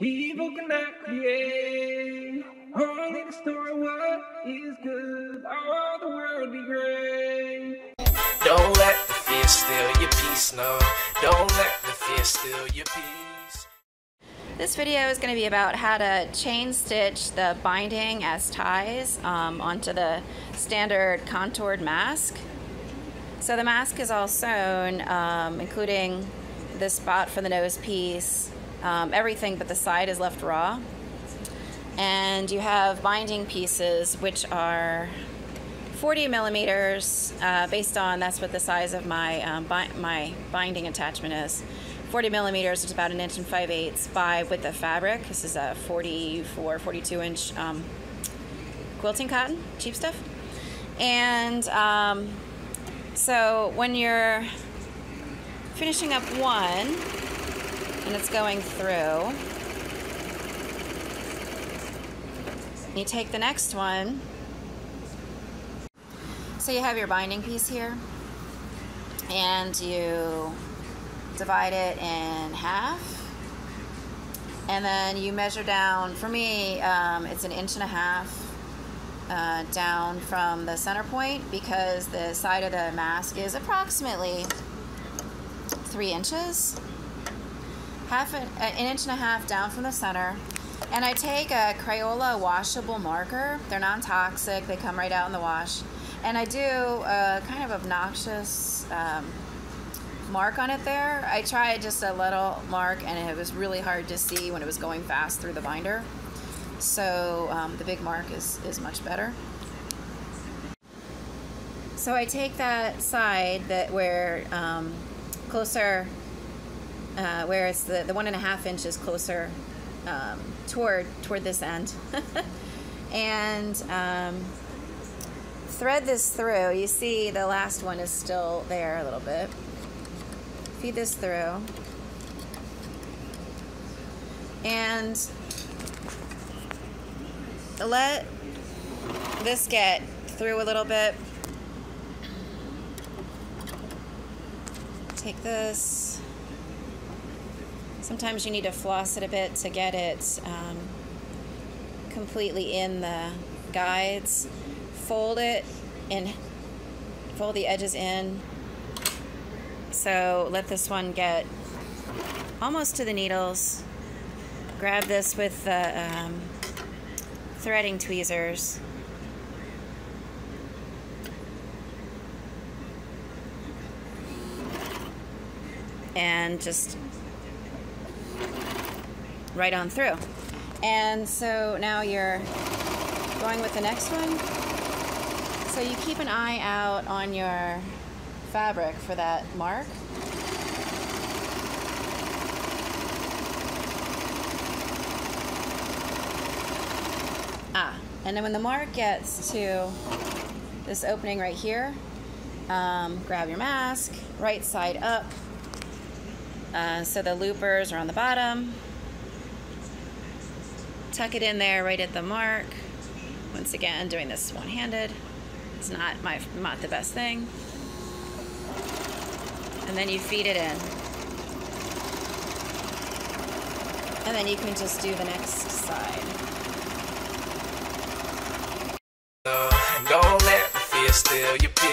Evil cannot create. Only destroy what is good. All the world be great. Don't let the fear steal your peace, no. Don't let the fear steal your peace. This video is going to be about how to chain stitch the binding as ties onto the standard contoured mask. So the mask is all sewn, including this spot for the nose piece. Everything but the side is left raw. And you have binding pieces, which are 40 millimeters, based on, that's what the size of my, my binding attachment is. 40 millimeters is about 1 inch and 5/8 by width of fabric. This is a 44, 42 inch quilting cotton, cheap stuff. And so when you're finishing up one, and it's going through, you take the next one. So you have your binding piece here, and you divide it in half, and then you measure down. For me, it's 1.5 inches down from the center point, because the side of the mask is approximately 3 inches. An 1.5 inches down from the center, and I take a Crayola washable marker. They're non-toxic, they come right out in the wash, and I do a kind of obnoxious mark on it there. I tried just a little mark, and it was really hard to see when it was going fast through the binder, so the big mark is much better. So I take that side that where closer, where it's the 1.5 inches closer toward this end, and thread this through. You see the last one is still there a little bit. Feed this through, and let this get through a little bit. Take this. Sometimes you need to floss it a bit to get it completely in the guides. Fold it and fold the edges in. So let this one get almost to the needles. Grab this with the threading tweezers. And just right on through. And so now you're going with the next one. So you keep an eye out on your fabric for that mark. And then when the mark gets to this opening right here, grab your mask, right side up, so the loopers are on the bottom. Tuck it in there right at the mark. Once again, doing this one-handed. It's not the best thing. And then you feed it in. And then you can just do the next side. Don't let the fear steal your peace.